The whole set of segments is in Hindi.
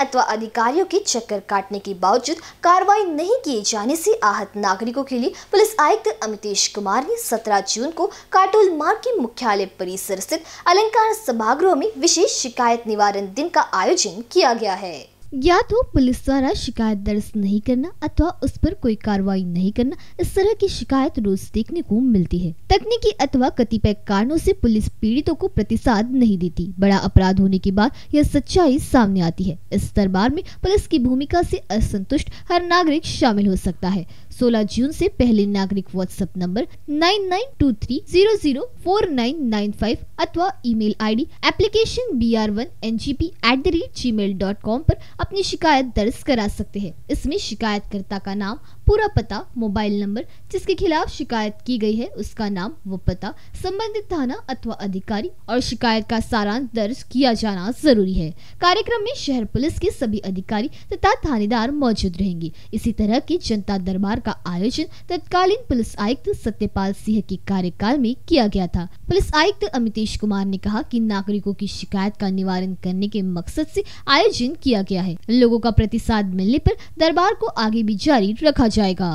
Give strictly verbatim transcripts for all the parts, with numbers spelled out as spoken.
अथवा अधिकारियों के चक्कर काटने के बावजूद कार्रवाई नहीं किए जाने से आहत नागरिकों के लिए पुलिस आयुक्त अमितेश कुमार ने सत्रह जून को काटोल मार्ग के मुख्यालय परिसर स्थित अलंकार सभागृह में विशेष शिकायत निवारण दिन का आयोजन किया गया है। या तो पुलिस द्वारा शिकायत दर्ज नहीं करना अथवा उस पर कोई कार्रवाई नहीं करना, इस तरह की शिकायत रोज देखने को मिलती है। तकनीकी अथवा कतिपय कारणों से पुलिस पीड़ितों को प्रतिसाद नहीं देती। बड़ा अपराध होने के बाद यह सच्चाई सामने आती है। इस दरबार में पुलिस की भूमिका से असंतुष्ट हर नागरिक शामिल हो सकता है। सोलह जून से पहले नागरिक WhatsApp number nine nine two three zero zero four nine nine five अथवा email ID application B R one N G P at the rate G mail dot com पर अपनी शिकायत दर्ज करा सकते हैं। इसमें शिकायतकर्ता का नाम, पूरा पता, मोबाइल नंबर, जिसके खिलाफ शिकायत की गई है उसका नाम व पता, संबंधित थाना अथवा अधिकारी और शिकायत का सारांश दर्ज किया जाना जरूरी है। कार्यक्रम में शहर पुलिस के सभी अधिकारी तथा थानेदार मौजूद रहेंगे। इसी तरह के जनता दरबार का आयोजन तत्कालीन पुलिस आयुक्त सत्यपाल सिंह के कार्यकाल में किया गया था। पुलिस आयुक्त अमितेश कुमार ने कहा कि नागरिकों की शिकायत का निवारण करने के मकसद से आयोजन किया गया है। लोगों का प्रतिसाद मिलने पर दरबार को आगे भी जारी रखा जाएगा।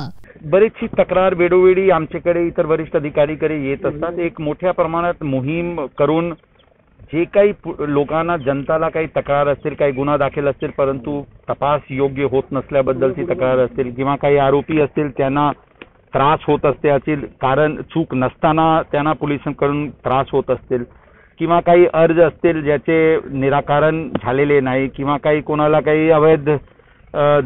बरीचशी तक्रार वेळोवेळी आमच्याकडे इतर वरिष्ठ अधिकारीकडे येत असतात। एक मोठ्या प्रमाणात मोहीम करून जे काही लोकांना जनताला काही तक्रार असतील, काही गुन्हा दाखल असतील परंतु तपास योग्य होत नसल्याबद्दलची तक्रार असतील किंवा काही आरोपी असतील त्यांना त्रास होत असतील, कारण चूक नसताना त्यांना पोलिसांकडून त्रास होत असतील किंवा काही अर्ज असतील ज्याचे निराकरण झालेले नाही किंवा काही कोणाला काही अवैध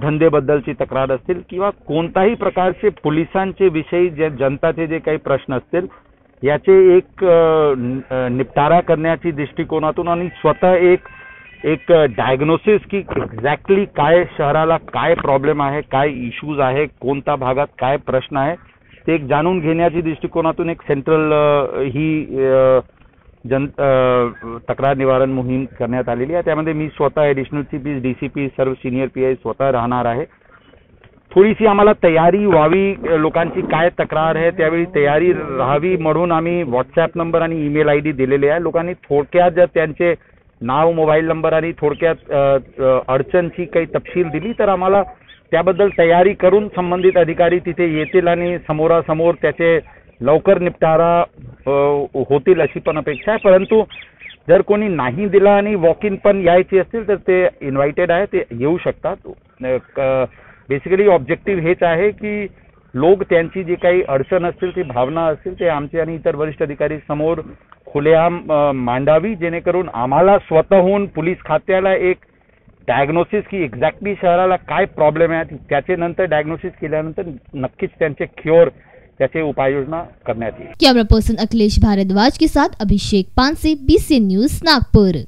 धंदेबद्दलची तक्रार असतील किंवा कोणताही प्रकारचे पोलिसांचे विषयी जे जनताचे जे काही प्रश्न असतील याचे एक निपटारा करण्याची दृष्टिकोनातून आणि स्वतः एक एक डायग्नोसिस की एक्झॅक्टली काय शहराला काय प्रॉब्लेम आहे, काय इश्यूज आहे, कोणता भागात काय प्रश्न आहे ते एक जाणून घेण्याची दृष्टिकोनातून एक सेंट्रल ही जन तक्रार निवारण मोहीम करण्यात आलेली आहे। त्यामध्ये मी स्वतः एडिशनल सीपी, डीसीपी, सर्व सीनियर पी आय स्वतः राहणार आहे। थोडीशी आम्हाला तयारी व्हावी, लोकांची काय तक्रार आहे त्यावेळी तयारी राहावी म्हणून आम्ही व्हॉट्सॲप नंबर आणि ईमेल आय डी दिलेले आहे। लोकांनी थोडक्यात जर त्यांचे नाव, मोबाईल नंबर आणि थोडक्यात अडचणची काही तपशील दिली तर आम्हाला त्याबद्दल तयारी करून संबंधित अधिकारी तिथे येतील आणि समोरासमोर त्याचे लवकर निपटारा होतील अशी पण अपेक्षा आहे। परंतु जर कोणी नाही दिला आणि वॉक इन पण यायची असतील तर ते इन्व्हाइटेड आहे, ते येऊ शकतात। बेसिकली ऑब्जेक्टिव्ह हेच आहे की लोक त्यांची जी काही अडचण असतील, ती भावना असतील ते आमचे आणि इतर वरिष्ठ अधिकारी समोर खुलेआम मांडावी, जेणेकरून आम्हाला स्वतःहून पोलीस खात्याला एक डायग्नोसिस की एक्झॅक्टली शहराला काय प्रॉब्लेम आहे त्याचे नंतर डायग्नोसिस केल्यानंतर नक्कीच त्यांचे क्युअर जैसे उपायोजना करने आती है। कैमरा पर्सन अखिलेश भारद्वाज के साथ अभिषेक पान से बी सी न्यूज नागपुर।